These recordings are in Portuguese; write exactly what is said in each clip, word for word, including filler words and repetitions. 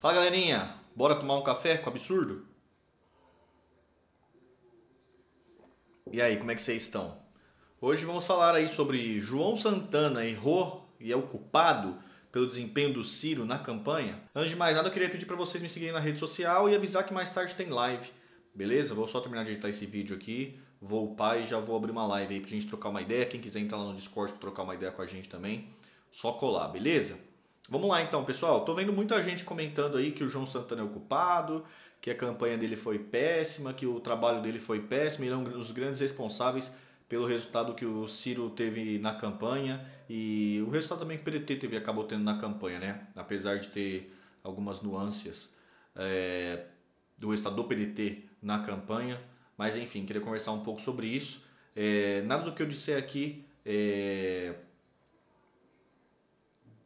Fala, galerinha, bora tomar um café com o absurdo? E aí, como é que vocês estão? Hoje vamos falar aí sobre João Santana errou e é o culpado pelo desempenho do Ciro na campanha. Antes de mais nada, eu queria pedir para vocês me seguirem na rede social e avisar que mais tarde tem live, beleza? Vou só terminar de editar esse vídeo aqui, vou upar e já vou abrir uma live aí pra gente trocar uma ideia. Quem quiser entrar lá no Discord pra trocar uma ideia com a gente também, só colar, beleza? Vamos lá então, pessoal. Tô vendo muita gente comentando aí que o João Santana é o culpado, que a campanha dele foi péssima, que o trabalho dele foi péssimo, ele é um dos grandes responsáveis pelo resultado que o Ciro teve na campanha e o resultado também que o P D T teve, acabou tendo na campanha, né? Apesar de ter algumas nuances é, do resultado do P D T na campanha, mas enfim, queria conversar um pouco sobre isso. É, nada do que eu disser aqui é...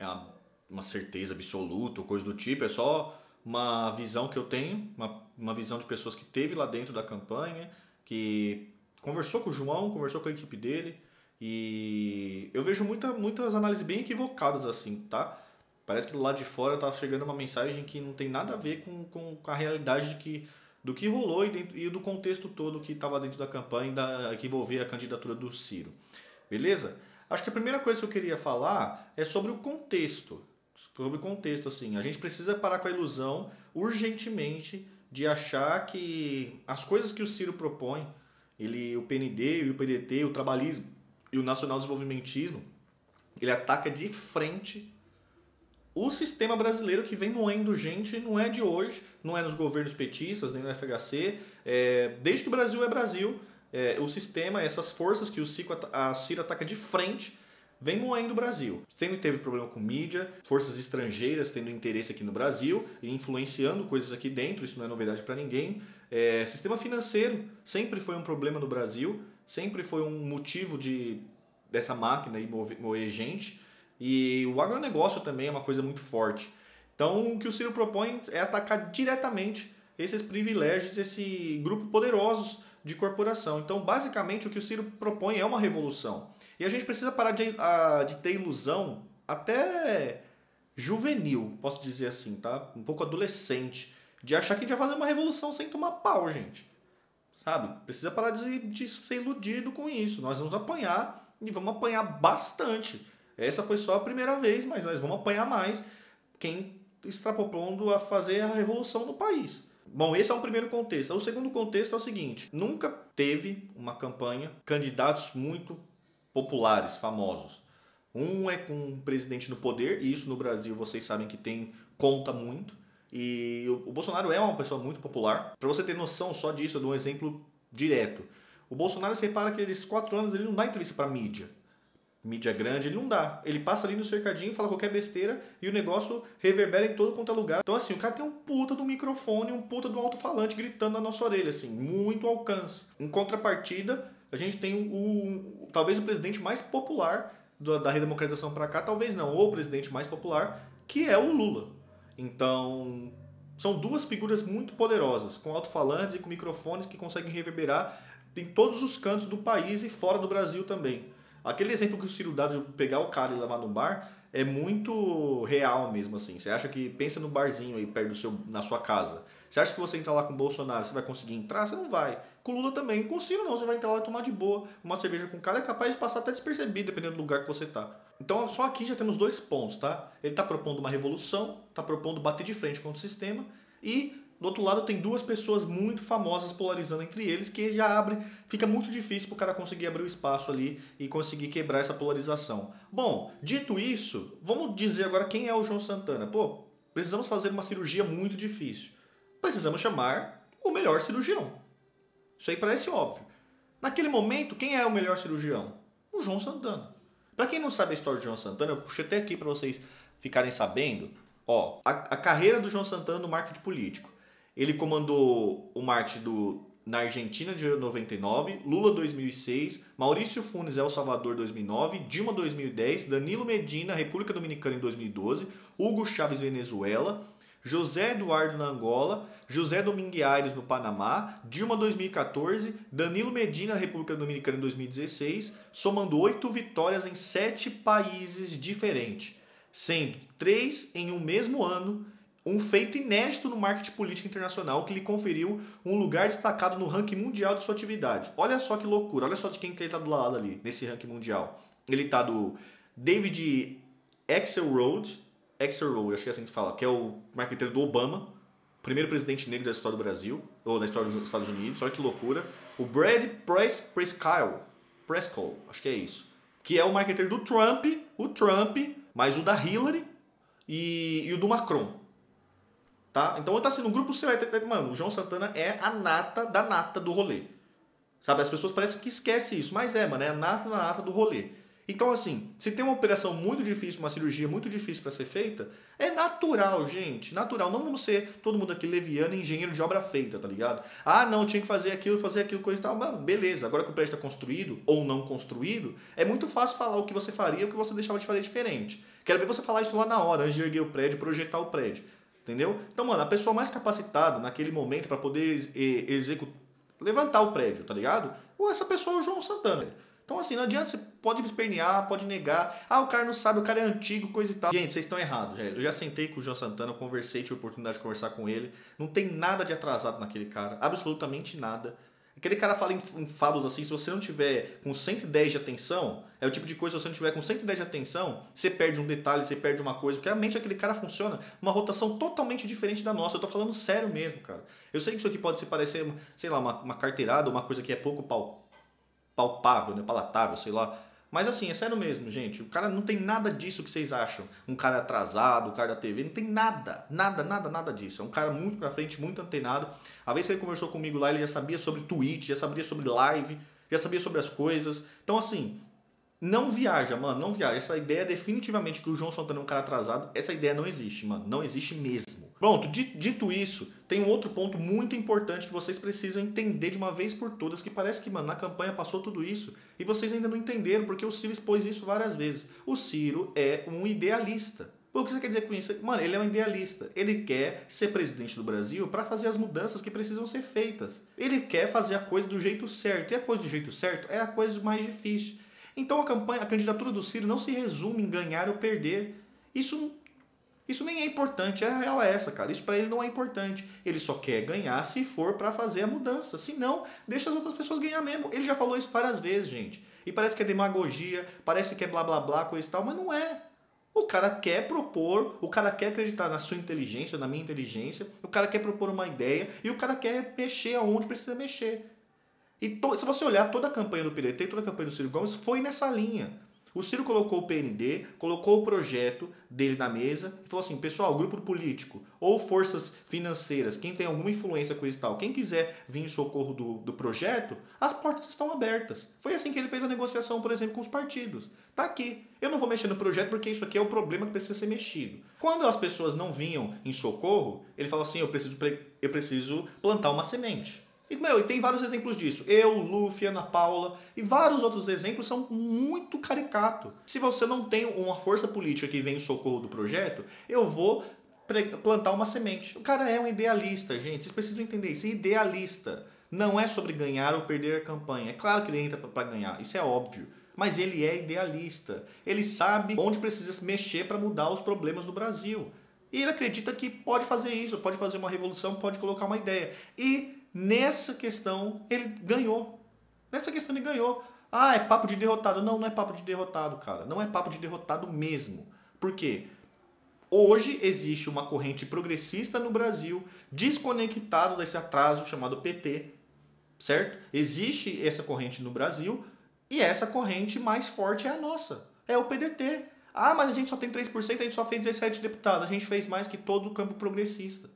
é uma uma certeza absoluta ou coisa do tipo, é só uma visão que eu tenho, uma, uma visão de pessoas que teve lá dentro da campanha, que conversou com o João, conversou com a equipe dele, e eu vejo muita, muitas análises bem equivocadas assim, tá? Parece que do lado de fora tá chegando uma mensagem que não tem nada a ver com, com a realidade de que, do que rolou e, dentro, e do contexto todo que estava dentro da campanha da, que envolvia a candidatura do Ciro, beleza? Acho que a primeira coisa que eu queria falar é sobre o contexto. Sobre o contexto, assim, a gente precisa parar com a ilusão urgentemente de achar que as coisas que o Ciro propõe, ele, o P N D, o P D T, o trabalhismo e o nacional desenvolvimentismo, ele ataca de frente o sistema brasileiro que vem moendo gente, não é de hoje, não é nos governos petistas, nem no F H C, é, desde que o Brasil é Brasil, é, o sistema, essas forças que o Ciro, a Ciro ataca de frente, vem moendo o Brasil. Sempre teve problema com mídia, forças estrangeiras tendo interesse aqui no Brasil e influenciando coisas aqui dentro, isso não é novidade para ninguém. É, sistema financeiro sempre foi um problema no Brasil, sempre foi um motivo de, dessa máquina aí moer gente. E o agronegócio também é uma coisa muito forte. Então o que o Ciro propõe é atacar diretamente esses privilégios, esse grupo poderosos de corporação. Então basicamente o que o Ciro propõe é uma revolução. E a gente precisa parar de, de ter ilusão até juvenil, posso dizer assim, tá? Um pouco adolescente, de achar que a gente vai fazer uma revolução sem tomar pau, gente. Sabe? Precisa parar de, de ser iludido com isso. Nós vamos apanhar e vamos apanhar bastante. Essa foi só a primeira vez, mas nós vamos apanhar mais quem está propondo a fazer a revolução no país. Bom, esse é um primeiro contexto. O segundo contexto é o seguinte. Nunca teve uma campanha, candidatos muito populares, famosos. Um é com um presidente no poder, e isso no Brasil vocês sabem que tem, conta muito. E o Bolsonaro é uma pessoa muito popular. Para você ter noção só disso, eu dou um exemplo direto. O Bolsonaro, você repara que esses quatro anos ele não dá entrevista para mídia. Mídia grande, ele não dá. Ele passa ali no cercadinho, fala qualquer besteira e o negócio reverbera em todo quanto é lugar. Então assim, o cara tem um puta do microfone, um puta do alto-falante gritando na nossa orelha, assim, muito alcance. Em contrapartida, a gente tem o, o, talvez o presidente mais popular da, da redemocratização para cá, talvez não, ou o presidente mais popular, que é o Lula. Então, são duas figuras muito poderosas, com alto-falantes e com microfones que conseguem reverberar em todos os cantos do país e fora do Brasil também. Aquele exemplo que o Ciro dá de pegar o cara e levar no bar é muito real mesmo, assim. Você acha que, pensa no barzinho aí perto do seu, na sua casa. Você acha que você entrar lá com o Bolsonaro, você vai conseguir entrar? Você não vai. Com o Lula também. Com o Ciro não, você vai entrar lá e tomar de boa. Uma cerveja com o cara é capaz de passar até despercebido, dependendo do lugar que você tá. Então só aqui já temos dois pontos, tá? Ele tá propondo uma revolução, tá propondo bater de frente contra o sistema e, do outro lado, tem duas pessoas muito famosas polarizando entre eles que já abre, fica muito difícil pro cara conseguir abrir o espaço ali e conseguir quebrar essa polarização. Bom, dito isso, vamos dizer agora quem é o João Santana. Pô, precisamos fazer uma cirurgia muito difícil. Precisamos chamar o melhor cirurgião. Isso aí parece óbvio. Naquele momento, quem é o melhor cirurgião? O João Santana. Para quem não sabe a história do João Santana, eu puxei até aqui para vocês ficarem sabendo. Ó, a, a carreira do João Santana no marketing político. Ele comandou o marketing do, na Argentina de noventa e nove, Lula dois mil e seis, Maurício Funes El Salvador dois mil e nove, Dilma dois mil e dez, Danilo Medina, República Dominicana em dois mil e doze, Hugo Chávez Venezuela, José Eduardo na Angola, José Domingues Aires no Panamá, Dilma dois mil e quatorze, Danilo Medina República Dominicana em dois mil e dezesseis, somando oito vitórias em sete países diferentes, sendo três em um mesmo ano, um feito inédito no marketing político internacional que lhe conferiu um lugar destacado no ranking mundial de sua atividade. Olha só que loucura, olha só de quem que ele está do lado ali, nesse ranking mundial. Ele está do David Axelrod, Axelrod, acho que é assim que fala, que é o marqueteiro do Obama, primeiro presidente negro da história do Brasil, ou da história dos Estados Unidos, olha que loucura. O Brad Prescott, Prescott, acho que é isso, que é o marqueteiro do Trump, o Trump, mais o da Hillary e, e o do Macron. Tá? Então, tá assim, no grupo você vai ter... Mano, o João Santana é a nata da nata do rolê. Sabe? As pessoas parecem que esquecem isso, mas é, mano, é a nata da nata do rolê. Então, assim, se tem uma operação muito difícil, uma cirurgia muito difícil para ser feita, é natural, gente, natural. Não vamos ser todo mundo aqui leviano, engenheiro de obra feita, tá ligado? Ah, não, tinha que fazer aquilo, fazer aquilo, coisa e tal. Mano, beleza, agora que o prédio está construído ou não construído, é muito fácil falar o que você faria e o que você deixava de fazer diferente. Quero ver você falar isso lá na hora, antes de erguer o prédio, projetar o prédio. Entendeu? Então, mano, a pessoa mais capacitada naquele momento para poder executar, levantar o prédio, tá ligado? Ou essa pessoa é o João Santana. Então, assim, não adianta, você pode espernear, pode negar. Ah, o cara não sabe, o cara é antigo, coisa e tal. Gente, vocês estão errados, gente. Eu já sentei com o João Santana, eu conversei, tive a oportunidade de conversar com ele. Não tem nada de atrasado naquele cara, absolutamente nada. Aquele cara fala em, em fábulas assim, se você não tiver com cento e dez de atenção, é o tipo de coisa, se você não tiver com cento e dez de atenção, você perde um detalhe, você perde uma coisa, porque a mente daquele cara funciona uma rotação totalmente diferente da nossa. Eu tô falando sério mesmo, cara. Eu sei que isso aqui pode se parecer, sei lá, uma, uma carteirada, uma coisa que é pouco pal, palpável, né? Palatável, sei lá. Mas assim, é sério mesmo, gente. O cara não tem nada disso que vocês acham. Um cara atrasado, um cara da T V, não tem nada. Nada, nada, nada disso. É um cara muito pra frente, muito antenado. A vez que ele conversou comigo lá, ele já sabia sobre Twitch, já sabia sobre live, já sabia sobre as coisas. Então assim, não viaja, mano, não viaja. Essa ideia definitivamente que o João Santana é um cara atrasado, essa ideia não existe, mano. Não existe mesmo. Pronto, dito isso, tem um outro ponto muito importante que vocês precisam entender de uma vez por todas, que parece que, mano, na campanha passou tudo isso e vocês ainda não entenderam, porque o Ciro expôs isso várias vezes. O Ciro é um idealista. O que você quer dizer com isso? Mano, ele é um idealista. Ele quer ser presidente do Brasil para fazer as mudanças que precisam ser feitas. Ele quer fazer a coisa do jeito certo. E a coisa do jeito certo é a coisa mais difícil. Então a campanha, a candidatura do Ciro não se resume em ganhar ou perder. Isso não... Isso nem é importante, a real é essa, cara. Isso pra ele não é importante. Ele só quer ganhar se for pra fazer a mudança. Se não, deixa as outras pessoas ganhar mesmo. Ele já falou isso várias vezes, gente. E parece que é demagogia, parece que é blá blá blá, coisa e tal, mas não é. O cara quer propor, o cara quer acreditar na sua inteligência, na minha inteligência, o cara quer propor uma ideia e o cara quer mexer aonde precisa mexer. E to... se você olhar toda a campanha do P D T, toda a campanha do Ciro Gomes, foi nessa linha. O Ciro colocou o P N D, colocou o projeto dele na mesa e falou assim, pessoal, grupo político ou forças financeiras, quem tem alguma influência com isso e tal, quem quiser vir em socorro do, do projeto, as portas estão abertas. Foi assim que ele fez a negociação, por exemplo, com os partidos. Tá aqui, eu não vou mexer no projeto porque isso aqui é o problema que precisa ser mexido. Quando as pessoas não vinham em socorro, ele falou assim, eu preciso, eu preciso plantar uma semente. E, meu, e tem vários exemplos disso. Eu, Luffy, Ana Paula e vários outros exemplos são muito caricato. Se você não tem uma força política que vem em socorro do projeto, eu vou plantar uma semente. O cara é um idealista, gente. Vocês precisam entender isso. Idealista. Não é sobre ganhar ou perder a campanha. É claro que ele entra para ganhar. Isso é óbvio. Mas ele é idealista. Ele sabe onde precisa mexer para mudar os problemas do Brasil. E ele acredita que pode fazer isso. Pode fazer uma revolução, pode colocar uma ideia. E... nessa questão, ele ganhou. Nessa questão, ele ganhou. Ah, é papo de derrotado. Não, não é papo de derrotado, cara. Não é papo de derrotado mesmo. Por quê? Hoje existe uma corrente progressista no Brasil, desconectado desse atraso chamado P T. Certo? Existe essa corrente no Brasil e essa corrente mais forte é a nossa. É o P D T. Ah, mas a gente só tem três por cento, a gente só fez dezessete deputados. A gente fez mais que todo o campo progressista.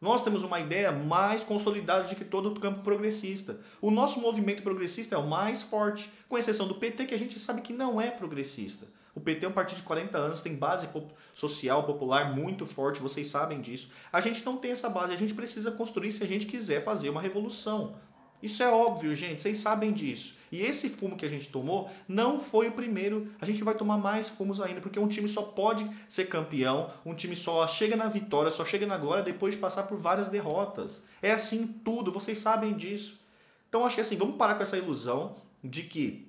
Nós temos uma ideia mais consolidada de que todo o campo progressista. O nosso movimento progressista é o mais forte, com exceção do P T, que a gente sabe que não é progressista. O P T é um partido de quarenta anos, tem base social, popular muito forte, vocês sabem disso. A gente não tem essa base, a gente precisa construir se a gente quiser fazer uma revolução. Isso é óbvio, gente, vocês sabem disso. E esse fumo que a gente tomou não foi o primeiro. A gente vai tomar mais fumos ainda, porque um time só pode ser campeão, um time só chega na vitória, só chega na glória depois de passar por várias derrotas. É assim tudo, vocês sabem disso. Então acho que assim, vamos parar com essa ilusão de que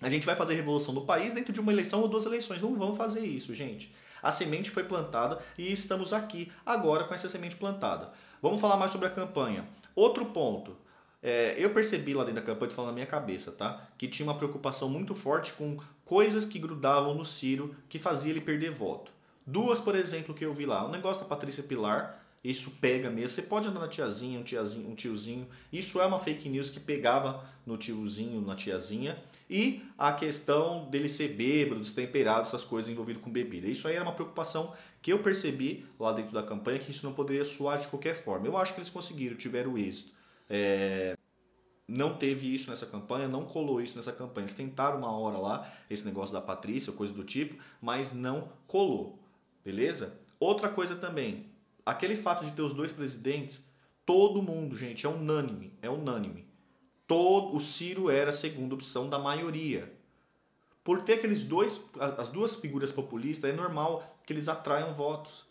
a gente vai fazer a revolução do país dentro de uma eleição ou duas eleições. Não vamos fazer isso, gente. A semente foi plantada e estamos aqui agora com essa semente plantada. Vamos falar mais sobre a campanha. Outro ponto. É, eu percebi lá dentro da campanha, falando na minha cabeça, tá? Que tinha uma preocupação muito forte com coisas que grudavam no Ciro que fazia ele perder voto. Duas, por exemplo, que eu vi lá. O negócio da Patrícia Pilar, isso pega mesmo. Você pode andar na tiazinha, um tiazinho, um tiozinho. Isso é uma fake news que pegava no tiozinho, na tiazinha. E a questão dele ser bêbado, destemperado, essas coisas envolvidas com bebida. Isso aí era uma preocupação que eu percebi lá dentro da campanha, que isso não poderia soar de qualquer forma. Eu acho que eles conseguiram, tiveram êxito. É, não teve isso nessa campanha, não colou isso nessa campanha. Eles tentaram uma hora lá, esse negócio da Patrícia, coisa do tipo, mas não colou, beleza? Outra coisa também, aquele fato de ter os dois presidentes, todo mundo, gente, é unânime, é unânime. Todo, o Ciro era a segunda opção da maioria. Por ter aqueles dois, as duas figuras populistas, é normal que eles atraiam votos.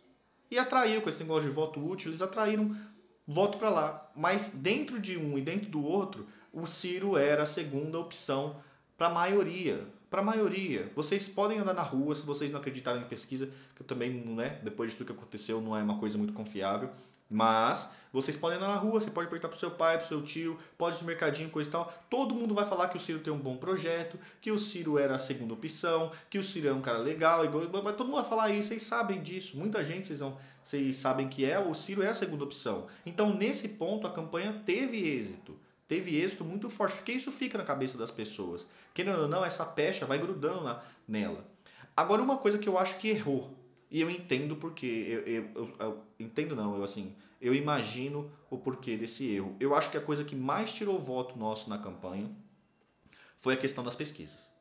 E atraiu, com esse negócio de voto útil, eles atraíram voto para lá, mas dentro de um e dentro do outro, o Ciro era a segunda opção para a maioria. Para a maioria. Vocês podem andar na rua, se vocês não acreditarem em pesquisa, que eu também, né, depois de tudo que aconteceu, não é uma coisa muito confiável, mas vocês podem andar na rua, você pode perguntar para o seu pai, para o seu tio, pode ir no mercadinho, coisa e tal. Todo mundo vai falar que o Ciro tem um bom projeto, que o Ciro era a segunda opção, que o Ciro é um cara legal, e todo mundo vai falar isso, vocês sabem disso. Muita gente, vocês, não, vocês sabem que é, o Ciro é a segunda opção. Então, nesse ponto, a campanha teve êxito. Teve êxito muito forte, porque isso fica na cabeça das pessoas. Querendo ou não, essa pecha vai grudando na, nela. Agora, uma coisa que eu acho que errou, e eu entendo porque... Eu, eu, eu, eu entendo não, eu assim... Eu imagino o porquê desse erro. Eu acho que a coisa que mais tirou voto nosso na campanha foi a questão das pesquisas.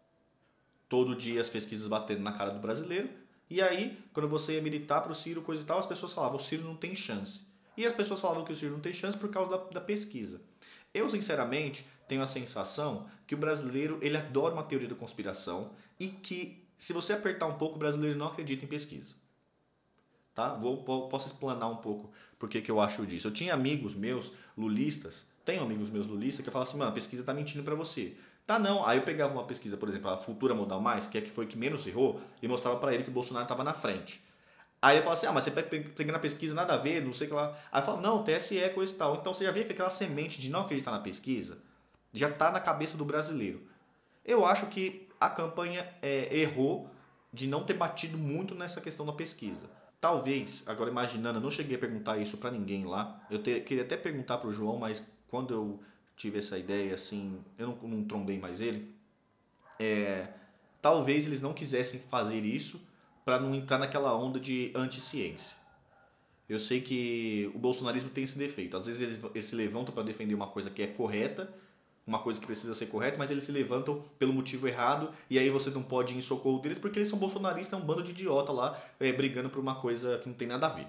Todo dia as pesquisas batendo na cara do brasileiro. E aí, quando você ia militar para o Ciro, coisa e tal, as pessoas falavam, o Ciro não tem chance. E as pessoas falavam que o Ciro não tem chance por causa da, da pesquisa. Eu, sinceramente, tenho a sensação que o brasileiro, ele adora uma teoria da conspiração e que, se você apertar um pouco, o brasileiro não acredita em pesquisa. Tá? Vou, posso explanar um pouco por que eu acho disso. Eu tinha amigos meus lulistas, tenho amigos meus lulistas que falavam assim, mano, a pesquisa tá mentindo para você. Tá não, aí eu pegava uma pesquisa, por exemplo, a Futura Modal Mais, que é que foi que menos errou, e mostrava para ele que o Bolsonaro tava na frente. Aí eu falava assim, ah, mas você pega na pesquisa, nada a ver, não sei o que lá. Aí eu falava, não, T S E, coisa e tal. Então você já via que aquela semente de não acreditar na pesquisa já tá na cabeça do brasileiro. Eu acho que a campanha é, errou de não ter batido muito nessa questão da pesquisa. Talvez, agora imaginando, eu não cheguei a perguntar isso para ninguém lá. Eu te, queria até perguntar para o João, mas quando eu tive essa ideia, assim, eu não, não trombei mais ele. É, talvez eles não quisessem fazer isso para não entrar naquela onda de anti-ciência. Eu sei que o bolsonarismo tem esse defeito. Às vezes eles, eles se levantam para defender uma coisa que é correta, uma coisa que precisa ser correta, mas eles se levantam pelo motivo errado, e aí você não pode ir em socorro deles, porque eles são bolsonaristas, é um bando de idiota lá, é, brigando por uma coisa que não tem nada a ver,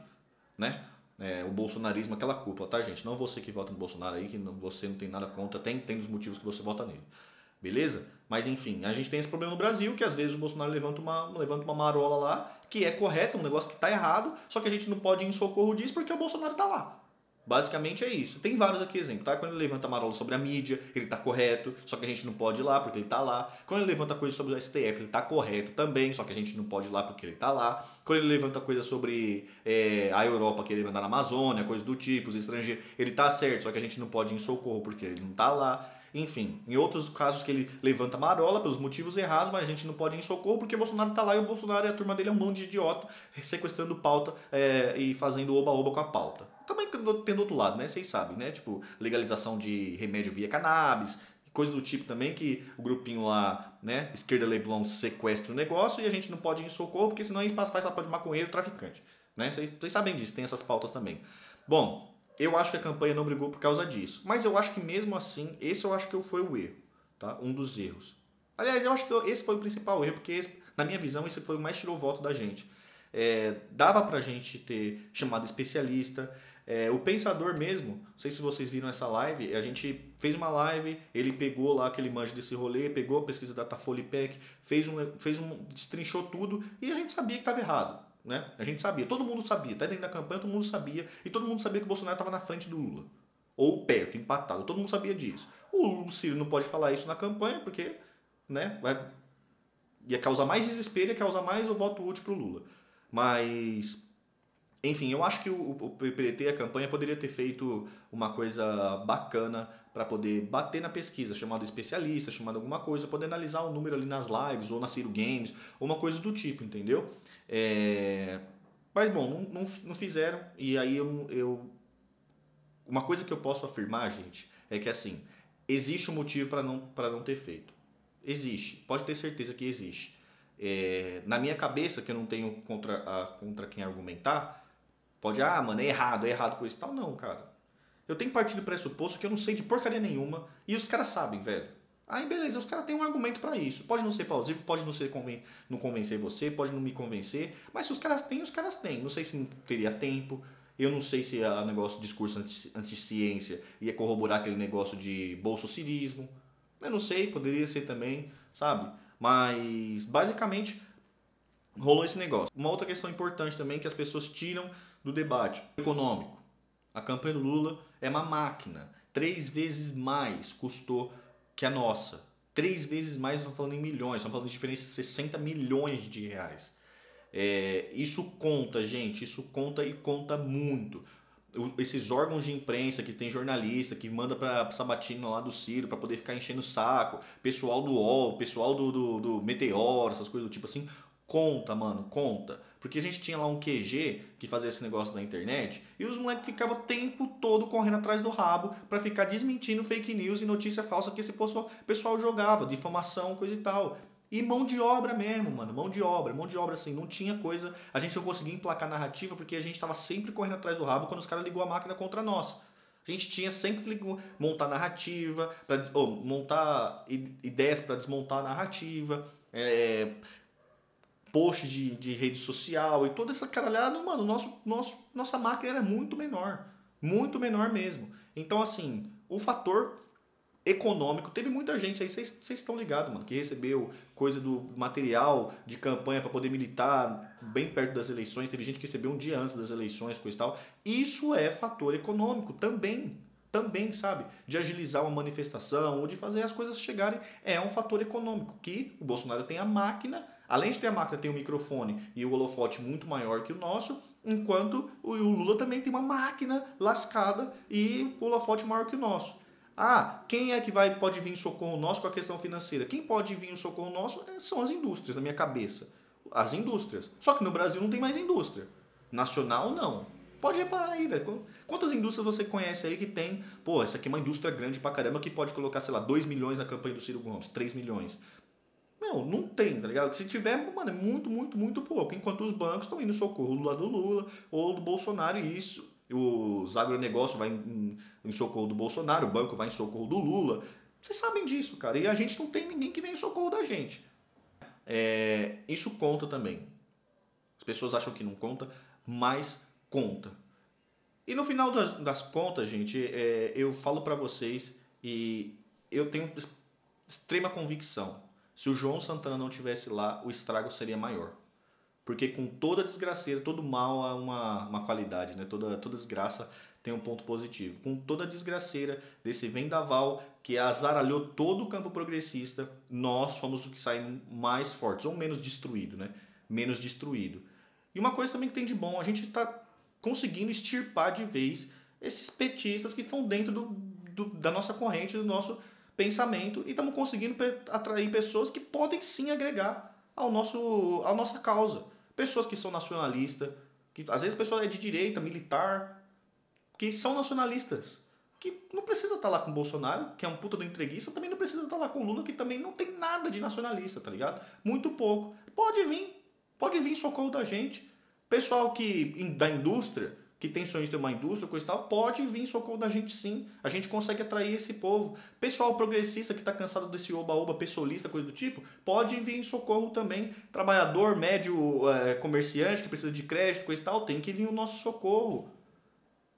né? É, o bolsonarismo é aquela cúpula, tá, gente? Não você que vota no Bolsonaro aí, que não, você não tem nada contra, tem, tem os motivos que você vota nele, beleza? Mas, enfim, a gente tem esse problema no Brasil, que às vezes o Bolsonaro levanta uma, levanta uma marola lá, que é correta, um negócio que tá errado, só que a gente não pode ir em socorro disso, porque o Bolsonaro tá lá. Basicamente é isso. Tem vários aqui exemplos, tá? Quando ele levanta a marola sobre a mídia, ele tá correto, só que a gente não pode ir lá porque ele tá lá. Quando ele levanta coisa sobre o S T F, ele tá correto também, só que a gente não pode ir lá porque ele tá lá. Quando ele levanta coisa sobre é, a Europa querer mandar na Amazônia, coisa do tipo, os estrangeiros, ele tá certo, só que a gente não pode ir em socorro porque ele não tá lá. Enfim, em outros casos que ele levanta marola pelos motivos errados, mas a gente não pode ir em socorro porque o Bolsonaro tá lá e o Bolsonaro e a turma dele é um bando de idiota sequestrando pauta é, e fazendo oba-oba com a pauta. Também tem do outro lado, né? Vocês sabem, né? Tipo, legalização de remédio via cannabis, coisa do tipo também que o grupinho lá, né? Esquerda Leblon sequestra o negócio e a gente não pode ir em socorro porque senão a gente faz papo de maconheiro traficante, né? Vocês sabem disso, tem essas pautas também. Bom... Eu acho que a campanha não brigou por causa disso. Mas eu acho que mesmo assim, esse eu acho que foi o erro, tá? Um dos erros. Aliás, eu acho que esse foi o principal erro, porque esse, na minha visão, esse foi o mais tirou voto da gente. É, dava pra gente ter chamado especialista. É, o Pensador mesmo, não sei se vocês viram essa live, a gente fez uma live, ele pegou lá aquele manjo desse rolê, pegou a pesquisa da Tafolipec, fez um, fez um, destrinchou tudo e a gente sabia que estava errado. Né? A gente sabia, todo mundo sabia, até dentro da campanha todo mundo sabia, e todo mundo sabia que o Bolsonaro estava na frente do Lula, ou perto, empatado, todo mundo sabia disso. O Ciro não pode falar isso na campanha porque, né, vai, ia causar mais desespero, ia causar mais o voto útil para o Lula. Mas, enfim, eu acho que o, o P D T, a campanha, poderia ter feito uma coisa bacana para poder bater na pesquisa, chamado especialista, chamado alguma coisa, poder analisar o número ali nas lives ou na Ciro Games, ou uma coisa do tipo, entendeu? É... Mas, bom, não, não, não fizeram, e aí eu, eu... Uma coisa que eu posso afirmar, gente, é que, assim, existe um motivo para não, para não ter feito. Existe, pode ter certeza que existe. É, na minha cabeça, que eu não tenho contra, a, contra quem argumentar, pode, ah, mano, é errado, é errado com isso e tal. Não, cara. Eu tenho partido do pressuposto que eu não sei de porcaria nenhuma e os caras sabem, velho. Aí, beleza, os caras têm um argumento para isso. Pode não ser plausível, pode não, ser conven não convencer você, pode não me convencer, mas se os caras têm, os caras têm. Não sei se não teria tempo, eu não sei se o negócio de discurso anti-ciência ia corroborar aquele negócio de bolsocirismo. Eu não sei, poderia ser também, sabe? Mas, basicamente, rolou esse negócio. Uma outra questão importante também que as pessoas tiram do debate econômico. A campanha do Lula é uma máquina. Três vezes mais custou que a nossa. Três vezes mais, nós estamos falando em milhões. Estamos falando de diferença de sessenta milhões de reais. É, isso conta, gente. Isso conta e conta muito. Esses órgãos de imprensa que tem jornalista que manda pra sabatina lá do Ciro pra poder ficar enchendo o saco, pessoal do U O L, pessoal do, do, do Meteor, essas coisas do tipo assim, conta, mano, conta. Porque a gente tinha lá um Q G que fazia esse negócio na internet e os moleques ficavam o tempo todo correndo atrás do rabo pra ficar desmentindo fake news e notícia falsa que esse pessoal jogava, difamação, coisa e tal. E mão de obra mesmo, mano, mão de obra, mão de obra assim, não tinha coisa, a gente não conseguia emplacar narrativa porque a gente tava sempre correndo atrás do rabo quando os caras ligou a máquina contra nós. A gente tinha sempre que montar narrativa, pra, ou, montar ideias para desmontar a narrativa, é, post de, de rede social e toda essa caralhada, mano, nosso, nosso, nossa máquina era muito menor, muito menor mesmo. Então assim, o fator... econômico, teve muita gente aí, vocês estão ligados, mano, que recebeu coisa do material de campanha para poder militar bem perto das eleições, teve gente que recebeu um dia antes das eleições, coisa e tal. Isso é fator econômico também, também, sabe? De agilizar uma manifestação ou de fazer as coisas chegarem, é um fator econômico, que o Bolsonaro tem a máquina, além de ter a máquina, tem o microfone e o holofote muito maior que o nosso, enquanto o Lula também tem uma máquina lascada e o holofote maior que o nosso. Ah, quem é que vai, pode vir em socorro nosso com a questão financeira? Quem pode vir em socorro nosso são as indústrias, na minha cabeça. As indústrias. Só que no Brasil não tem mais indústria. Nacional, não. Pode reparar aí, velho. Quantas indústrias você conhece aí que tem... Pô, essa aqui é uma indústria grande pra caramba que pode colocar, sei lá, dois milhões na campanha do Ciro Gomes, três milhões. Não, não tem, tá ligado? Se tiver, mano, é muito, muito, muito pouco. Enquanto os bancos estão indo em socorro do lado do Lula ou do Bolsonaro e isso... Os agronegócios vai em, em socorro do Bolsonaro, o banco vai em socorro do Lula. Vocês sabem disso, cara. E a gente não tem ninguém que vem em socorro da gente. É, isso conta também. As pessoas acham que não conta, mas conta. E no final das, das contas, gente, é, eu falo pra vocês e eu tenho extrema convicção. Se o João Santana não estivesse lá, o estrago seria maior. Porque com toda desgraceira, todo mal há uma, uma qualidade, né? Toda, toda desgraça tem um ponto positivo. Com toda desgraceira desse vendaval que azaralhou todo o campo progressista, nós fomos os que saímos mais fortes, ou menos destruído, né? Menos destruído. E uma coisa também que tem de bom, a gente está conseguindo extirpar de vez esses petistas que estão dentro do, do, da nossa corrente, do nosso pensamento, e estamos conseguindo atrair pessoas que podem sim agregar ao nosso, à nossa causa. Pessoas que são nacionalistas, que às vezes a pessoa é de direita, militar, que são nacionalistas, que não precisa estar lá com o Bolsonaro, que é um puta do entreguista, também não precisa estar lá com o Lula, que também não tem nada de nacionalista, tá ligado? Muito pouco. Pode vir, pode vir socorro da gente. Pessoal que, da indústria, que tem sonhos de ter uma indústria, coisa e tal, pode vir socorro da gente sim. A gente consegue atrair esse povo. Pessoal progressista que está cansado desse oba-oba, pessoalista, coisa do tipo, pode vir em socorro também. Trabalhador, médio, é, comerciante que precisa de crédito, coisa e tal, tem que vir o nosso socorro.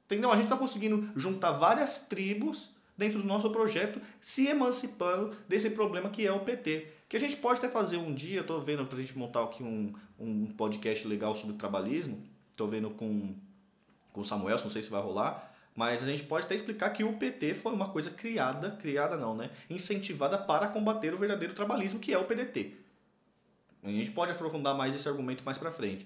Entendeu? A gente está conseguindo juntar várias tribos dentro do nosso projeto, se emancipando desse problema que é o P T. Que a gente pode até fazer um dia, eu estou vendo para a gente montar aqui um, um podcast legal sobre o trabalhismo, estou vendo com... com o Samuel, não sei se vai rolar, mas a gente pode até explicar que o P T foi uma coisa criada, criada não, né? Incentivada para combater o verdadeiro trabalhismo, que é o P D T. A gente pode aprofundar mais esse argumento mais pra frente.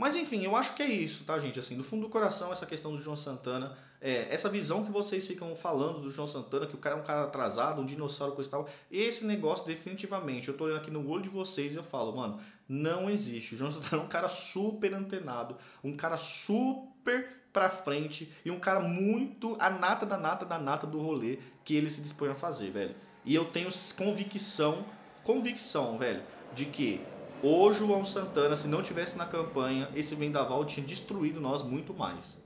Mas enfim, eu acho que é isso, tá, gente? Assim, do fundo do coração, essa questão do João Santana, é, essa visão que vocês ficam falando do João Santana, que o cara é um cara atrasado, um dinossauro, coisa e tal, esse negócio definitivamente, eu tô olhando aqui no olho de vocês e eu falo, mano, não existe. O João Santana é um cara super antenado, um cara super pra frente e um cara muito a nata da nata da nata do rolê que ele se dispõe a fazer, velho. E eu tenho convicção, convicção, velho, de que o João Santana, se não tivesse na campanha, esse vendaval tinha destruído nós muito mais.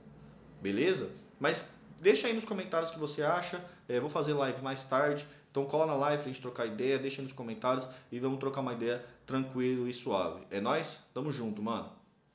Beleza? Mas deixa aí nos comentários o que você acha. É, vou fazer live mais tarde. Então cola na live pra gente trocar ideia. Deixa aí nos comentários e vamos trocar uma ideia tranquilo e suave. É nóis? Tamo junto, mano.